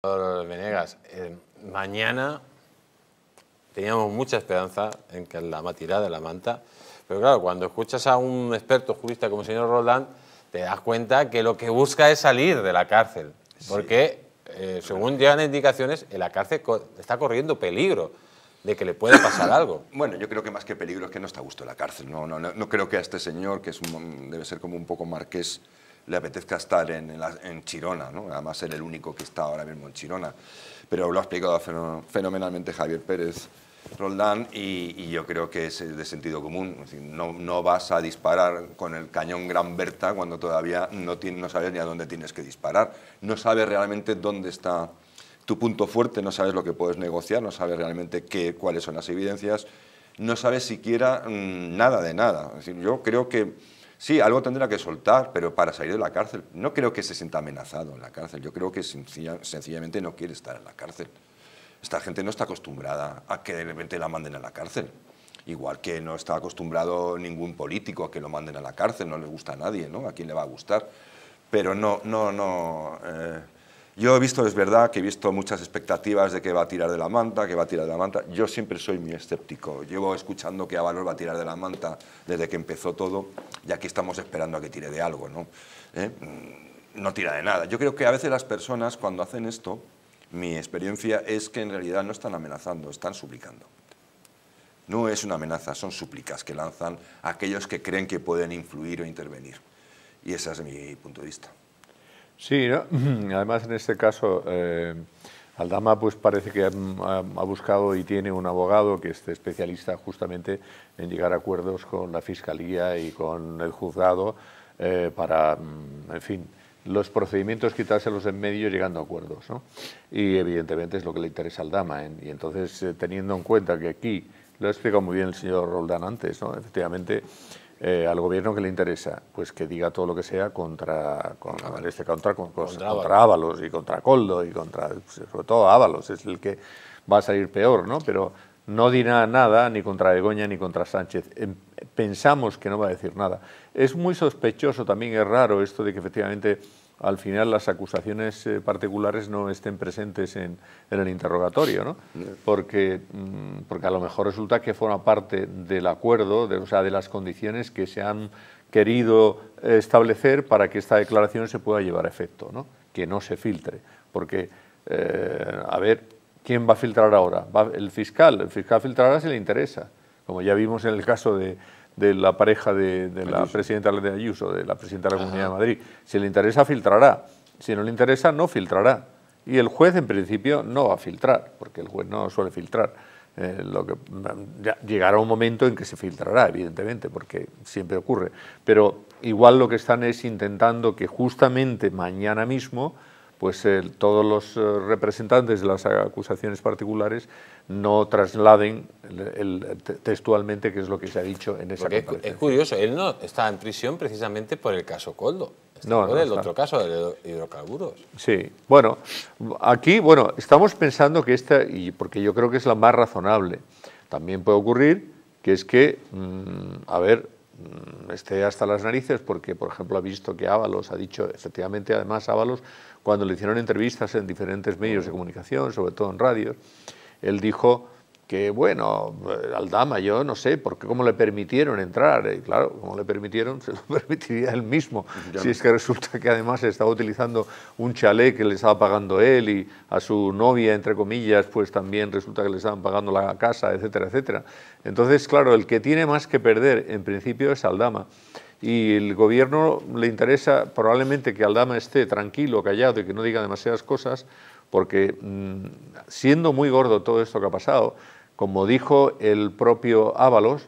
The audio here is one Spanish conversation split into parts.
Venegas, mañana teníamos mucha esperanza en que Aldama tirara de la manta, pero claro, cuando escuchas a un experto jurista como el señor Roldán, te das cuenta que lo que busca es salir de la cárcel, porque según llegan indicaciones, en la cárcel está corriendo peligro de que le pueda pasar algo. Bueno, yo creo que más que peligro es que no está a gusto en la cárcel. No creo que a este señor, que es debe ser como un poco marqués, le apetezca estar en Chirona, ¿no? Además, él es el único que está ahora mismo en Chirona. Pero lo ha explicado fenomenalmente Javier Pérez Roldán y yo creo que es de sentido común. Es decir, no vas a disparar con el cañón Gran Berta cuando todavía no sabes ni a dónde tienes que disparar. No sabes realmente dónde está tu punto fuerte, no sabes lo que puedes negociar, no sabes realmente cuáles son las evidencias, no sabes siquiera nada de nada. Es decir, yo creo que sí, algo tendrá que soltar, pero para salir de la cárcel. No creo que se sienta amenazado en la cárcel. Yo creo que sencillamente no quiere estar en la cárcel. Esta gente no está acostumbrada a que de repente la manden a la cárcel. Igual que no está acostumbrado ningún político a que lo manden a la cárcel. No le gusta a nadie, ¿no? ¿A quién le va a gustar? Pero no. Yo he visto, es verdad, que he visto muchas expectativas de que va a tirar de la manta, que va a tirar de la manta. Yo siempre soy muy escéptico. Llevo escuchando que Ábalos va a tirar de la manta desde que empezó todo, y aquí estamos esperando a que tire de algo, ¿no? No tira de nada. Yo creo que a veces las personas, cuando hacen esto, mi experiencia es que en realidad no están amenazando, están suplicando. No es una amenaza, son súplicas que lanzan aquellos que creen que pueden influir o intervenir. Y ese es mi punto de vista. Sí, ¿no? Además en este caso Aldama pues parece que ha buscado y tiene un abogado que esté especialista justamente en llegar a acuerdos con la Fiscalía y con el juzgado para, en fin, los procedimientos quitárselos en medio llegando a acuerdos, ¿no? Y evidentemente es lo que le interesa a Aldama, ¿eh? Y entonces teniendo en cuenta que aquí, lo ha explicado muy bien el señor Roldán antes, ¿no? Efectivamente, al gobierno que le interesa, pues que diga todo lo que sea contra Ábalos y contra Coldo y contra, pues, sobre todo Ábalos, es el que va a salir peor, ¿no? Pero no dirá nada ni contra Begoña ni contra Sánchez. Pensamos que no va a decir nada. Es muy sospechoso también, es raro esto de que efectivamente al final las acusaciones particulares no estén presentes en el interrogatorio, ¿no? Porque a lo mejor resulta que forma parte del acuerdo, de las condiciones que se han querido establecer para que esta declaración se pueda llevar a efecto, ¿no? Que no se filtre, porque, a ver, ¿quién va a filtrar ahora? El fiscal filtrará si le interesa, como ya vimos en el caso de la pareja de la presidenta de Ayuso, de la presidenta de la Comunidad de Madrid. Si le interesa, filtrará. Si no le interesa, no filtrará. Y el juez, en principio, no va a filtrar, porque el juez no suele filtrar. Llegará un momento en que se filtrará, evidentemente, porque siempre ocurre. Pero igual lo que están es intentando que justamente mañana mismo pues todos los representantes de las acusaciones particulares no trasladen textualmente qué es lo que se ha dicho en esa comparecencia. Es curioso, él no está en prisión precisamente por el caso Coldo, está por el otro caso de hidrocarburos. Sí, bueno, aquí bueno estamos pensando que esta, y porque yo creo que es la más razonable, también puede ocurrir que es que, esté hasta las narices porque, por ejemplo, ha visto que Ábalos ha dicho, efectivamente, además Ábalos, cuando le hicieron entrevistas en diferentes medios de comunicación, sobre todo en radio, él dijo que, bueno, Aldama, yo no sé, porque cómo le permitieron entrar, y claro, como le permitieron, se lo permitiría él mismo, si es que resulta que además estaba utilizando un chalet que le estaba pagando él y a su novia, entre comillas, pues también resulta que le estaban pagando la casa, etcétera, etcétera. Entonces, claro, el que tiene más que perder, en principio, es Aldama. Y el gobierno le interesa probablemente que Aldama esté tranquilo, callado y que no diga demasiadas cosas, porque siendo muy gordo todo esto que ha pasado, como dijo el propio Ábalos,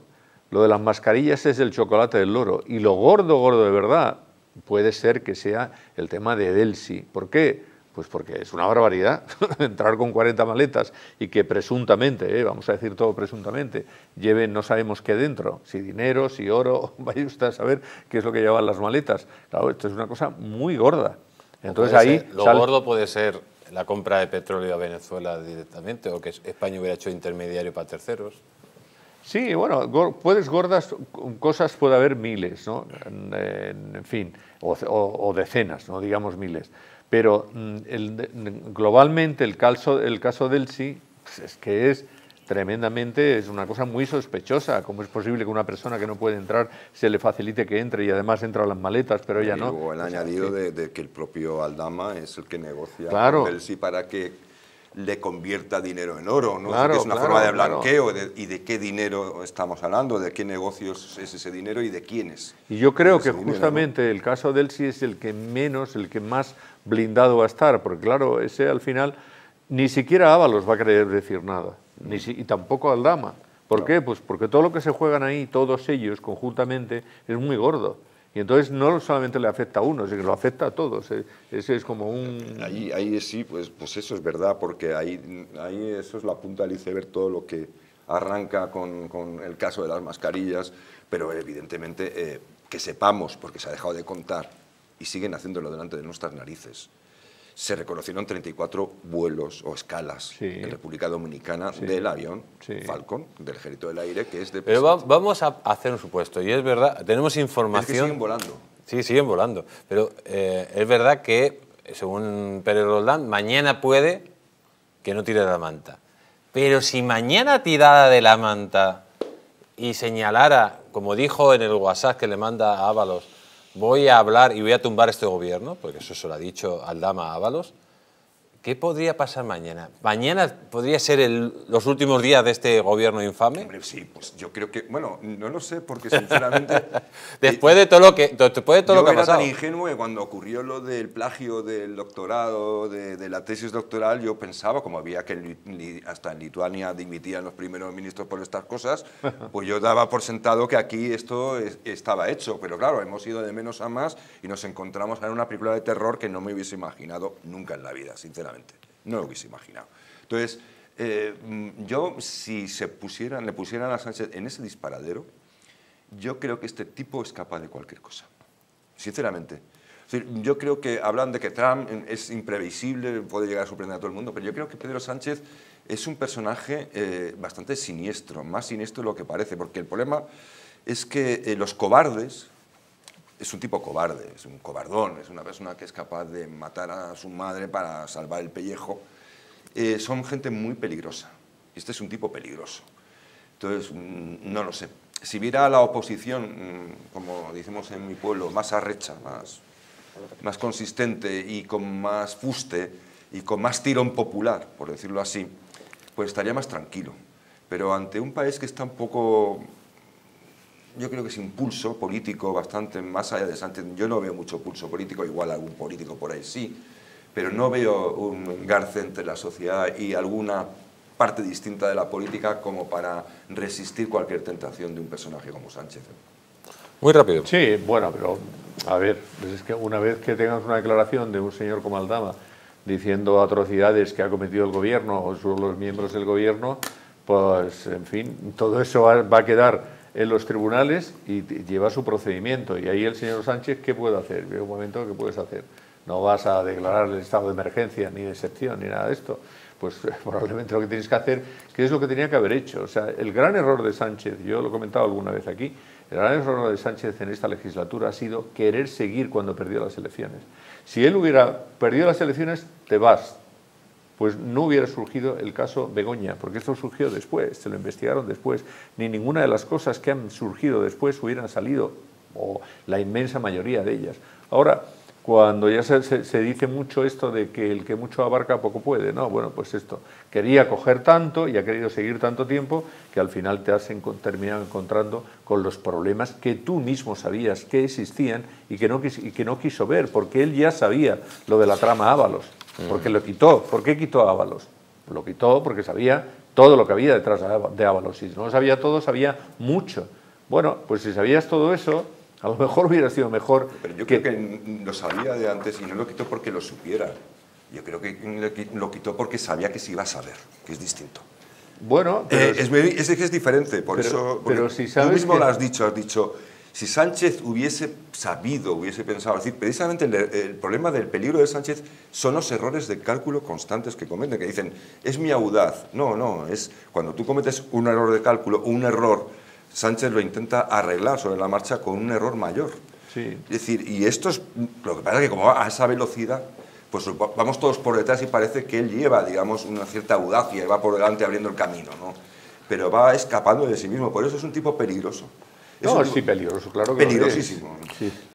lo de las mascarillas es el chocolate del loro. Y lo gordo, gordo de verdad, puede ser que sea el tema de Delcy. ¿Por qué? Pues porque es una barbaridad entrar con 40 maletas y que presuntamente, vamos a decir todo presuntamente, lleven no sabemos qué dentro, si dinero, si oro, vaya usted a saber qué es lo que llevan las maletas. Claro, esto es una cosa muy gorda. Entonces ahí lo gordo puede ser la compra de petróleo a Venezuela directamente, o que España hubiera hecho intermediario para terceros. Sí, bueno, gordas, cosas puede haber miles, ¿no? En fin, o decenas, no digamos miles. Pero globalmente el caso de Elsi, pues es que es tremendamente, es una cosa muy sospechosa. ¿Cómo es posible que una persona que no puede entrar se le facilite que entre y además entra a las maletas, pero ella no? O el añadido de que el propio Aldama es el que negocia con Delcy para que le convierta dinero en oro, ¿no? Claro, es una forma de blanqueo. Claro. ¿Y de qué dinero estamos hablando? ¿De qué negocios es ese dinero y de quiénes? Y yo creo que justamente dinero, ¿no? El caso de Delcy es el que menos, el que más blindado va a estar, porque claro, ese al final ni siquiera Ábalos va a querer decir nada. Y tampoco Aldama. ¿Por qué? Pues porque todo lo que se juegan ahí, todos ellos conjuntamente, es muy gordo. Y entonces no solamente le afecta a uno, sino que lo afecta a todos. Ese es como un... Ahí sí, pues eso es verdad, porque ahí eso es la punta del iceberg, todo lo que arranca con el caso de las mascarillas, pero evidentemente que sepamos, porque se ha dejado de contar, y siguen haciéndolo delante de nuestras narices. Se reconocieron 34 vuelos o escalas en República Dominicana del avión Falcon, del Ejército del Aire, que es de... Pero vamos a hacer un supuesto, y es verdad, tenemos información... Es que siguen volando. Sí, siguen volando, pero es verdad que, según Pérez Roldán, mañana puede que no tire la manta. Pero si mañana tirara de la manta y señalara, como dijo en el WhatsApp que le manda a Ábalos, voy a hablar y voy a tumbar este gobierno, porque eso se lo ha dicho Aldama a Ábalos, ¿qué podría pasar mañana? ¿Mañana podría ser los últimos días de este gobierno infame? Hombre, sí, pues yo creo que... Bueno, no lo sé, porque sinceramente... Después de todo lo que ha pasado. Yo era tan ingenuo que cuando ocurrió lo del plagio del doctorado, de la tesis doctoral, yo pensaba, como había que hasta en Lituania dimitían los primeros ministros por estas cosas, pues yo daba por sentado que aquí esto estaba hecho. Pero claro, hemos ido de menos a más y nos encontramos en una película de terror que no me hubiese imaginado nunca en la vida, sinceramente. No lo hubiese imaginado. Entonces, yo, si le pusieran a Sánchez en ese disparadero, yo creo que este tipo es capaz de cualquier cosa. Sinceramente. Es decir, yo creo que hablan de que Trump es imprevisible, puede llegar a sorprender a todo el mundo, pero yo creo que Pedro Sánchez es un personaje bastante siniestro, más siniestro de lo que parece, porque el problema es que los cobardes... Es un tipo cobarde, es un cobardón, es una persona que es capaz de matar a su madre para salvar el pellejo. Son gente muy peligrosa. Este es un tipo peligroso. Entonces, no lo sé. Si viera a la oposición, como decimos en mi pueblo, más arrecha, más consistente y con más fuste y con más tirón popular, por decirlo así, pues estaría más tranquilo. Pero ante un país que está un poco... Yo creo que es un pulso político bastante más allá de Sánchez. Yo no veo mucho pulso político, igual algún político por ahí sí, pero no veo un garce entre la sociedad y alguna parte distinta de la política como para resistir cualquier tentación de un personaje como Sánchez. Muy rápido. Sí, bueno, pero a ver, pues es que una vez que tengamos una declaración de un señor como Aldama diciendo atrocidades que ha cometido el gobierno o los miembros del gobierno, pues en fin, todo eso va a quedar en los tribunales y lleva su procedimiento. Y ahí el señor Sánchez, ¿qué puede hacer? Llega un momento que puedes hacer. No vas a declarar el estado de emergencia, ni de excepción, ni nada de esto. Pues probablemente lo que tienes que hacer, que es lo que tenía que haber hecho. O sea, el gran error de Sánchez, yo lo he comentado alguna vez aquí, el gran error de Sánchez en esta legislatura ha sido querer seguir cuando perdió las elecciones. Si él hubiera perdido las elecciones, te vas. Pues no hubiera surgido el caso Begoña, porque esto surgió después, se lo investigaron después, ni ninguna de las cosas que han surgido después hubieran salido, o la inmensa mayoría de ellas. Ahora, cuando ya se dice mucho esto de que el que mucho abarca poco puede, ¿no? Bueno, pues esto, quería coger tanto y ha querido seguir tanto tiempo que al final te has terminado encontrando con los problemas que tú mismo sabías que existían y que no quiso ver, porque él ya sabía lo de la trama Ábalos. Porque lo quitó. ¿Por qué quitó a Ábalos? Lo quitó porque sabía todo lo que había detrás de Ábalos. Si no lo sabía todo, sabía mucho. Bueno, pues si sabías todo eso, a lo mejor hubiera sido mejor. Pero yo creo que lo sabía de antes y no lo quitó porque lo supiera. Yo creo que lo quitó porque sabía que se iba a saber, que es distinto. Bueno, pero es diferente. Por eso, pero si sabes tú mismo que... lo has dicho... Si Sánchez hubiese sabido, hubiese pensado, es decir, precisamente el problema del peligro de Sánchez son los errores de cálculo constantes que cometen, que dicen, es mi audaz. No, no, es cuando tú cometes un error de cálculo, un error, Sánchez lo intenta arreglar sobre la marcha con un error mayor. Sí. Es decir, y esto es lo que pasa, que como a esa velocidad, pues vamos todos por detrás y parece que él lleva, digamos, una cierta audacia y va por delante abriendo el camino, ¿no? Pero va escapando de sí mismo, por eso es un tipo peligroso. Es sí, peligroso, claro que peligrosísimo. Lo es. Sí.